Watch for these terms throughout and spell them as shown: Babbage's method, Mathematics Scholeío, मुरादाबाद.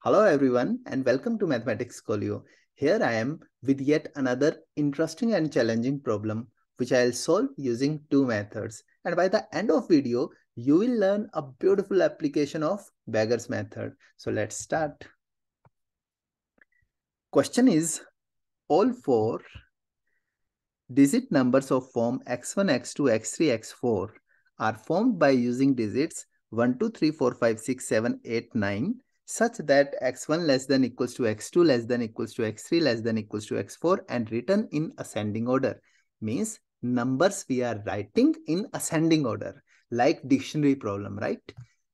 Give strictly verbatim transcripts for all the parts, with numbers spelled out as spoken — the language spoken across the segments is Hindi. Hello everyone and welcome to Mathematics Scholeío. Here I am with yet another interesting and challenging problem which I will solve using two methods, and by the end of video you will learn a beautiful application of Babbage's method. So let's start. Question is, all four digit numbers of form x one, x two, x three, x four are formed by using digits one, two, three, four, five, six, seven, eight, nine such that x one less than equals to x two less than equals to x three less than equals to x four and written in ascending order. Means numbers we are writing in ascending order like dictionary problem, right?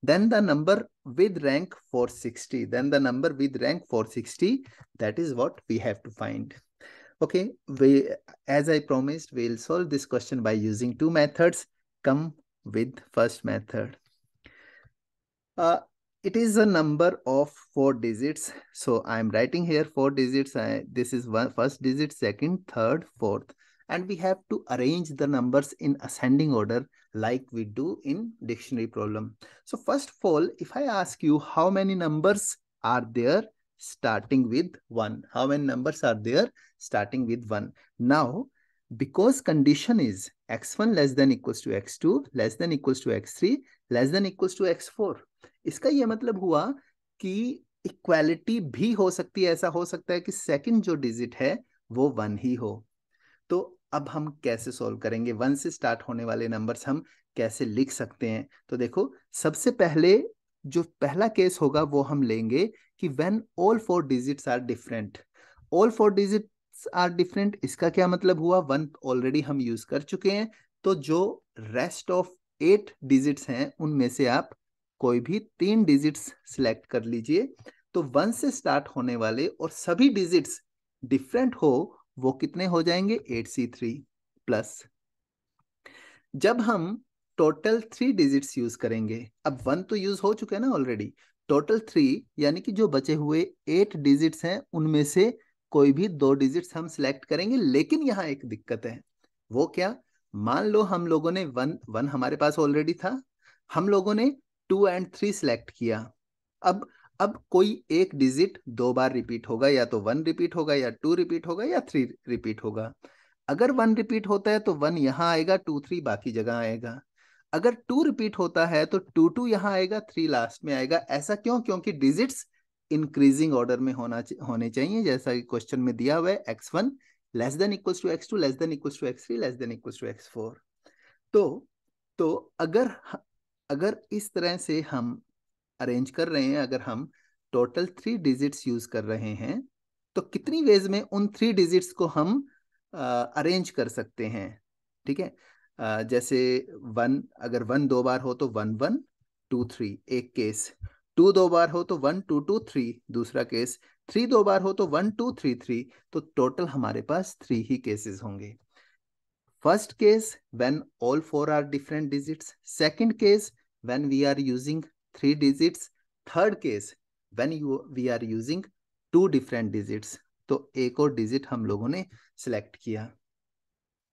Then the number with rank four sixty, then the number with rank four sixty, that is what we have to find. Okay, we, as I promised, we will solve this question by using two methods. Come with first method. Uh, It is a number of four digits. So I'm writing here four digits. I, this is one, first digit, second, third, fourth. And we have to arrange the numbers in ascending order like we do in dictionary problem. So first of all, if I ask you how many numbers are there starting with one? How many numbers are there starting with one? Now, because condition is x one less than equals to x two, less than equals to x three, less than equals to x four. इसका यह मतलब हुआ कि इक्वालिटी भी हो सकती है, ऐसा हो सकता है कि सेकंड जो डिजिट है वो वन ही हो। तो अब हम कैसे सॉल्व करेंगे, वन से स्टार्ट होने वाले नंबर्स हम कैसे लिख सकते हैं? तो देखो, सबसे पहले जो पहला केस होगा वो हम लेंगे कि when all four digits are different. All four digits are different, इसका क्या मतलब हुआ, वन ऑलरेडी हम यूज कर चुके हैं, तो जो रेस्ट ऑफ एट डिजिट्स हैं उनमें से आप कोई भी तीन डिजिट्स सिलेक्ट कर लीजिए। तो वन से स्टार्ट होने वाले और सभी डिजिट्स डिफरेंट हो वो कितने हो जाएंगे, एट सी थ्री प्लस। जब हम टोटल थ्री डिजिट्स यूज करेंगे, अब वन तो यूज हो चुका है ना ऑलरेडी, टोटल थ्री यानी कि जो बचे हुए एट डिजिट्स हैं उनमें से कोई भी दो डिजिट्स हम सिलेक्ट करेंगे। लेकिन यहाँ एक दिक्कत है, वो क्या, मान लो हम लोगों ने वन वन हमारे पास ऑलरेडी था, हम लोगों ने टू एंड थ्री सिलेक्ट किया। अब अब कोई एक डिजिट दो बार रिपीट होगा, या तो वन रिपीट होगा, या टू रिपीट होगा, या थ्री रिपीट होगा। अगर वन रिपीट होता है तो वन यहाँ आएगा, टू थ्री बाकी जगह आएगा। अगर टू रिपीट होता है तो टू टू यहाँ आएगा, थ्री लास्ट में आएगा। ऐसा क्यों? क्योंकि डिजिट्स इंक्रीजिंग ऑर्डर में होना होने चाहिए, जैसा कि क्वेश्चन में दिया हुआ है, x one less than equals to x two less than equals to x three less than equals to x four. तो तो अगर अगर इस तरह से हम अरेंज कर रहे हैं, अगर हम टोटल थ्री डिजिट्स यूज कर रहे हैं तो कितनी वेज में उन थ्री डिजिट्स को हम अरेंज कर सकते हैं, ठीक है? आ, जैसे वन, अगर वन दो बार हो तो वन वन टू थ्री एक केस, टू दो बार हो तो वन टू टू थ्री दूसरा केस, थ्री दो बार हो तो वन टू थ्री थ्री। तो टोटल हमारे पास थ्री ही केसेस होंगे। First case when all four are different digits, second case when we are using three digits, third case when you we are using two different digits। तो एक और digit हम लोगों ने select किया,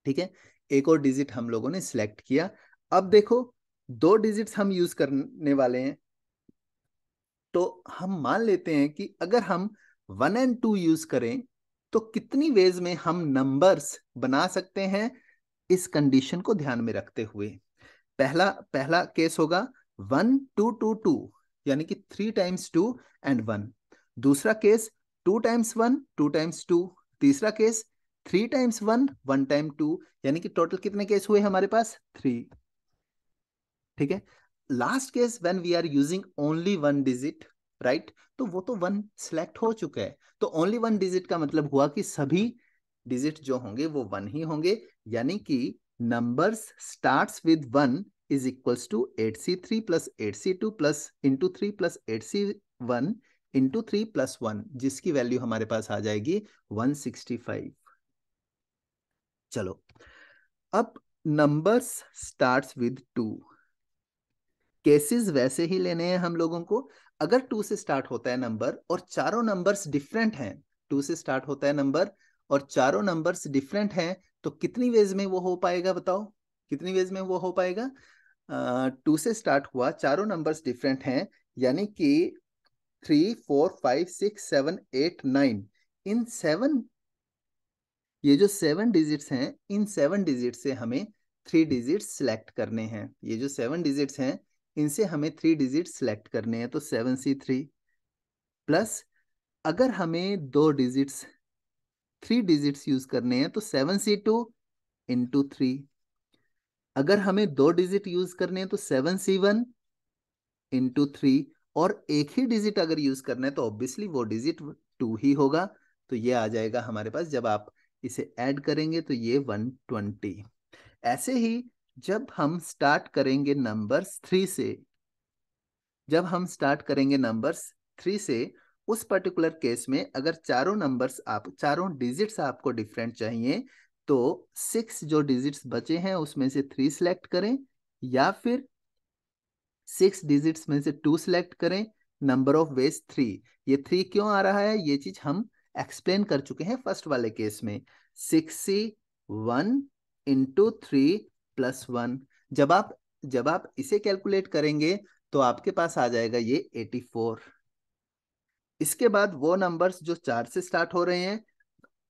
ठीक है, एक और digit हम लोगों ने select किया। अब देखो, दो digits हम use करने वाले हैं, तो हम मान लेते हैं कि अगर हम one and two use करें तो कितनी ways में हम numbers बना सकते हैं, इस condition को ध्यान में रखते हुए। पहला पहला केस होगा वन टू टू टू यानी कि three times two and one, दूसरा case two times one two times two, तीसरा case three times one one time two, यानी कि टोटल कितने केस हुए हमारे पास, थ्री, ठीक है। Last case when we are using only one digit, right, तो वो तो वन सिलेक्ट हो चुका है, तो ओनली वन डिजिट का मतलब हुआ कि सभी डिजिट जो होंगे वो वन ही होंगे, यानी कि numbers starts with one is equals to eight c three plus eight c two plus into three plus eight c one into three plus one, जिसकी वैल्यू हमारे पास आ जाएगी one sixty-five। चलो, अब numbers starts with two, cases वैसे ही लेने हैं हम लोगों को। अगर two से स्टार्ट होता है नंबर और चारों नंबर्स डिफरेंट हैं, two से स्टार्ट होता है नंबर और चारों नंबर्स डिफरेंट हैं, तो कितनी वेज में वो हो पाएगा, बताओ कितनी वेज में वो हो पाएगा? टू uh, से स्टार्ट हुआ, चारों नंबर्स डिफरेंट हैं, यानी कि three four five six seven eight nine, इन सेवन ये जो सेवन डिजिट्स हैं इन सेवन डिजिट से हमें थ्री डिजिट सेलेक्ट करने हैं। ये जो सेवन डिजिट्स हैं इनसे हमें थ्री डिजिट सेलेक्ट करने हैं, तो सेवन सी थ्री प्लस अगर हमें दो डिजिट्स थ्री डिजिट्स यूज करने हैं तो seven C two into three, अगर हमें दो डिजिट यूज करने हैं तो seven C one into three, और एक ही डिजिट अगर यूज करना है तो ऑब्वियसली वो डिजिट टू ही होगा, तो ये आ जाएगा हमारे पास। जब आप इसे ऐड करेंगे तो ये वन ट्वेंटी। ऐसे ही जब हम स्टार्ट करेंगे नंबर्स थ्री से, जब हम स्टार्ट करेंगे नंबर्स थ्री से उस पर्टिकुलर केस में अगर चारों नंबर्स आप चारों डिजिट्स आपको डिफरेंट चाहिए तो सिक्स जो डिजिट्स बचे हैं उसमें से थ्री सिलेक्ट करें, या फिर सिक्स डिजिट्स में से टू सिलेक्ट करें, नंबर ऑफ वेज थ्री। ये थ्री क्यों आ रहा है ये चीज हम एक्सप्लेन कर चुके हैं फर्स्ट वाले केस में। Six C one into three plus one, जब आप जब आप इसे कैलकुलेट करेंगे तो आपके पास आ जाएगा ये एटी फोर। इसके बाद वो नंबर्स जो चार से स्टार्ट हो रहे हैं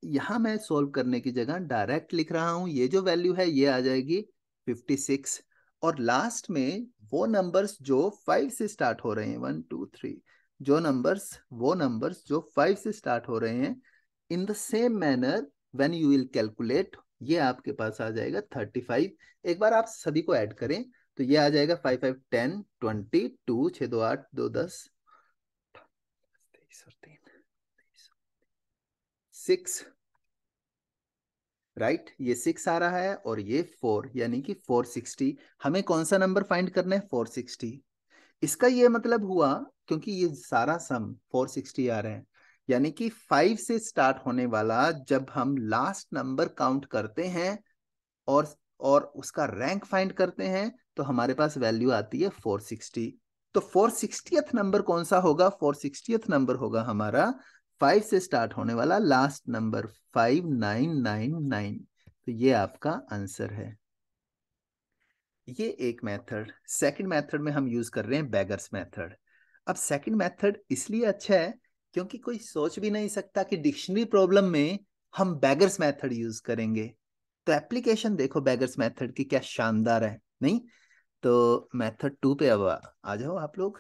यहाँ मैं सोल्व करने की जगह डायरेक्ट लिख रहा हूँ, ये जो वैल्यू है ये आ जाएगी फिफ्टी सिक्स, और लास्ट में वो नंबर्स जो फाइव से स्टार्ट हो रहे हैं वन टू थ्री जो नंबर्स वो नंबर्स जो फाइव से स्टार्ट हो रहे हैं, in the same manner when you will calculate ये आपके पास आ जाएगा थर्टी फाइव। एक बार आप सभी को ऐड करें तो ये आ जाएगा five five ten twenty two छः दो आठ दो दस सिक्स, राइट, ये सिक्स आ रहा है और ये फोर, यानी कि फोर सिक्सटी। हमें कौन सा नंबर फाइंड करना है? Four sixty. इसका ये मतलब हुआ क्योंकि ये सारा सम फोर सिक्सटी आ रहा है, यानी कि फाइव से स्टार्ट होने वाला जब हम लास्ट नंबर काउंट करते हैं और और उसका रैंक फाइंड करते हैं तो हमारे पास वैल्यू आती है फोर सिक्सटी। तो फोर सिक्सटीएथ नंबर कौन सा होगा? फोर सिक्सटीएथ नंबर होगा हमारा फाइव से स्टार्ट होने वाला last number five nine nine nine. तो ये आपका आंसर है। ये एक मेथड। सेकंड मेथड में हम यूज कर रहे हैं बैगर्स मेथड। अब सेकंड मेथड इसलिए अच्छा है क्योंकि कोई सोच भी नहीं सकता कि डिक्शनरी प्रॉब्लम में हम बैगर्स मेथड यूज करेंगे, तो एप्लीकेशन देखो बैगर्स मेथड की क्या शानदार है, नहीं? तो मेथड टू पे अब आ जाओ आप लोग।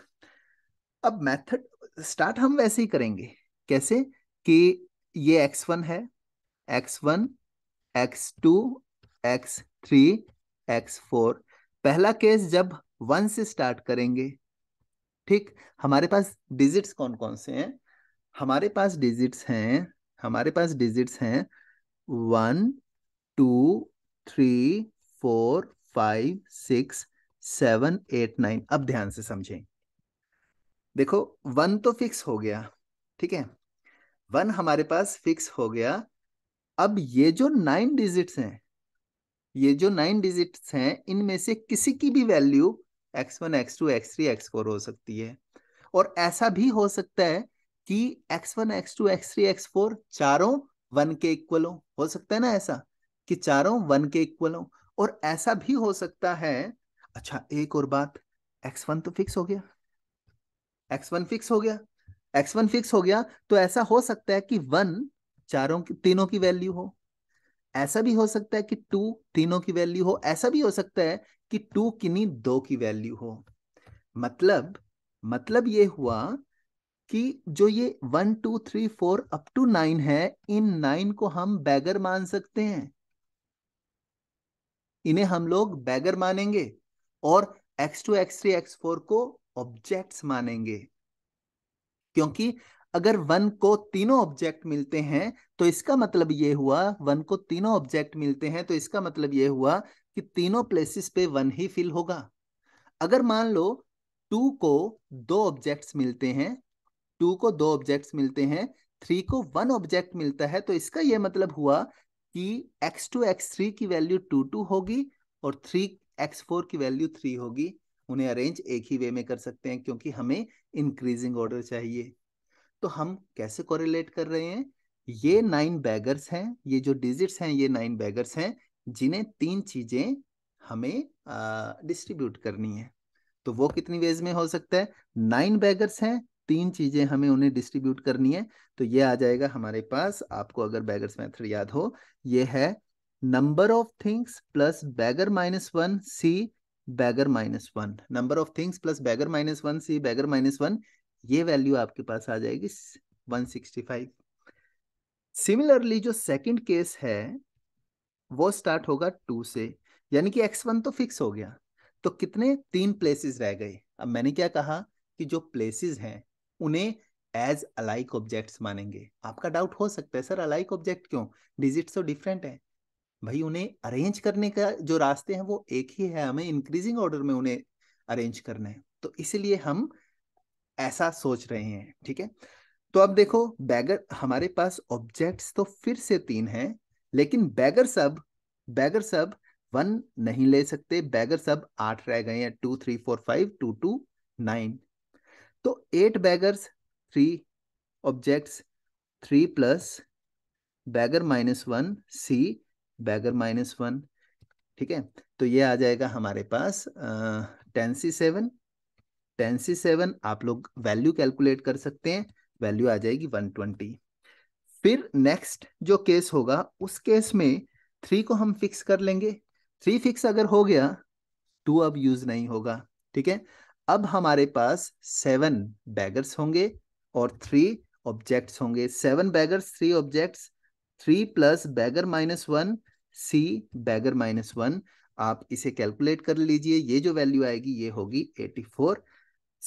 अब मेथड स्टार्ट हम वैसे ही करेंगे, कैसे कि ये एक्स वन है, x one, x two, x three, x four. पहला केस जब वन से स्टार्ट करेंगे, ठीक। हमारे पास डिजिट्स कौन कौन से हैं? हमारे पास डिजिट्स हैं हमारे पास डिजिट्स हैं one two three four five six seven eight nine. अब ध्यान से समझें, देखो वन तो फिक्स हो गया, ठीक है, वन हमारे पास फिक्स हो गया। अब ये जो नाइन डिजिट्स हैं ये जो नाइन डिजिट्स हैं इनमें से किसी की भी value x one x two x three x four हो सकती है, और ऐसा भी हो सकता है कि x one x two x three x four चारों वन के इक्वल हो, हो सकता है ना ऐसा कि चारों वन के इक्वल हो, और ऐसा भी हो सकता है। अच्छा एक और बात, एक्स वन तो फिक्स हो गया, एक्स वन फिक्स हो गया एक्स वन फिक्स हो गया तो ऐसा हो सकता है कि वन चारों की तीनों की वैल्यू हो, ऐसा भी हो सकता है कि टू तीनों की वैल्यू हो, ऐसा भी हो सकता है कि टू किन्हीं दो की वैल्यू हो। मतलब मतलब ये हुआ कि जो ये one two three four up to nine है, इन नाइन को हम बैगर मान सकते हैं, इन्हें हम लोग बैगर मानेंगे, और x two x three x four को ऑब्जेक्ट्स मानेंगे, क्योंकि अगर वन को तीनों ऑब्जेक्ट मिलते हैं तो इसका मतलब ये हुआ वन को तीनों ऑब्जेक्ट मिलते हैं तो इसका मतलब ये हुआ कि तीनों प्लेसेस पे वन ही फिल होगा। अगर मान लो टू को दो ऑब्जेक्ट्स मिलते हैं टू को दो ऑब्जेक्ट्स मिलते हैं थ्री को वन ऑब्जेक्ट मिलता है, तो इसका ये मतलब हुआ कि एक्स टू एक्स थ्री की वैल्यू टू टू होगी और थ्री एक्स फोर की वैल्यू थ्री होगी। उन्हें अरेंज एक ही वे में कर सकते हैं क्योंकि हमें इंक्रीजिंग ऑर्डर चाहिए। तो हम कैसे कोरिलेट कर रहे हैं? ये नाइन बैगर्स हैं, ये जो डिजिट्स हैं ये नाइन बैगर्स हैं जिन्हें तीन चीजें हमें डिस्ट्रीब्यूट करनी है। तो वो कितनी वेज में हो सकता है? नाइन बैगर्स हैं तीन चीजें हमें उन्हें डिस्ट्रीब्यूट करनी है। तो ये आ जाएगा हमारे पास, आपको अगर बैगर्स मेथड याद हो, ये है number of things plus bagger minus one C bagger minus one, number of things plus bagger minus one C bagger minus one, ये वैल्यू आपके पास आ जाएगी वन सिक्सटी फाइव। सिमिलरली जो सेकंड केस है वो स्टार्ट होगा टू से, यानी कि एक्स वन तो फिक्स हो गया, तो कितने तीन प्लेसेस रह गए। अब मैंने क्या कहा कि जो प्लेसेस हैं उन्हें एज अलाइक ऑब्जेक्ट्स मानेंगे। आपका डाउट हो सकता है सर अलाइक ऑब्जेक्ट क्यों, डिजिट्स तो डिफरेंट है। भाई उन्हें अरेंज करने का जो रास्ते हैं वो एक ही है, हमें इंक्रीजिंग ऑर्डर में उन्हें अरेंज करना है, तो इसलिए हम ऐसा सोच रहे हैं। ठीक है, तो अब देखो बैगर, हमारे पास ऑब्जेक्ट्स तो फिर से तीन हैं, लेकिन बैगर सब बैगर सब वन नहीं ले सकते, बैगर सब आठ रह गए हैं, two three four five two two nine, तो eight baggers three objects, three plus bagger minus one C bagger minus one. ठीक है, तो ये आ जाएगा हमारे पास ten C seven, ten C seven आप लोग वैल्यू कैलकुलेट कर सकते हैं, वैल्यू आ जाएगी वन ट्वेंटी। फिर नेक्स्ट जो केस होगा उस केस में थ्री को हम फिक्स कर लेंगे, थ्री फिक्स अगर हो गया, टू अब यूज नहीं होगा। ठीक है, अब हमारे पास सेवन बैगर्स होंगे और थ्री ऑब्जेक्ट्स होंगे, seven baggers three objects, three plus bagger minus one C bagger minus one, आप इसे कैलकुलेट कर लीजिए, ये जो वैल्यू आएगी ये होगी एटी फोर।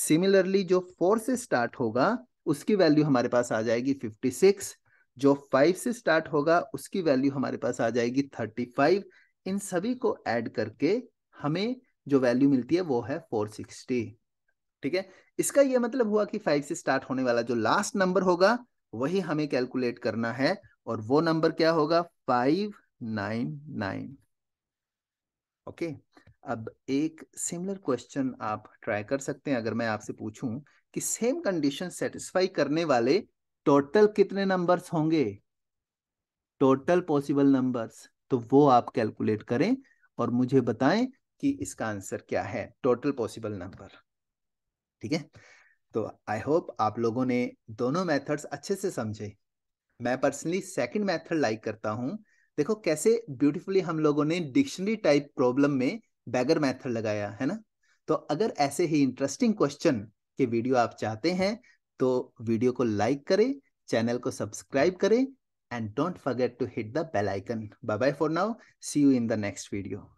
सिमिलरली जो फोर से स्टार्ट होगा उसकी वैल्यू हमारे पास आ जाएगी फिफ्टी सिक्स, जो फाइव से स्टार्ट होगा उसकी वैल्यू हमारे पास आ जाएगी थर्टी फाइव। इन सभी को ऐड करके हमें जो वैल्यू मिलती है वो है फोर सिक्सटी। ठीक है, इसका ये मतलब हुआ कि फाइव से स्टार्ट होने वाला जो लास्ट नंबर होगा वही हमें कैलकुलेट करना है, और वो नंबर क्या होगा फाइव नाइन नाइन। ओके, अब एक सिमिलर क्वेश्चन आप ट्राई कर सकते हैं, अगर मैं आपसे पूछूं कि सेम कंडीशन सेटिस्फाई करने वाले टोटल कितने नंबर्स होंगे, टोटल पॉसिबल नंबर्स, तो वो आप कैलकुलेट करें और मुझे बताएं कि इसका आंसर क्या है, टोटल पॉसिबल नंबर। ठीक है, तो आई होप आप लोगों ने दोनों मेथड्स अच्छे से समझे। मैं पर्सनली सेकंड मेथड लाइक करता हूं। देखो कैसे ब्यूटीफुली हम लोगों ने डिक्शनरी टाइप प्रॉब्लम में बैगर मेथड लगाया है ना। तो अगर ऐसे ही इंटरेस्टिंग क्वेश्चन के वीडियो आप चाहते हैं तो वीडियो को लाइक करें, चैनल को सब्सक्राइब करें, and don't forget to hit the bell icon. Bye bye for now, see you in the next video.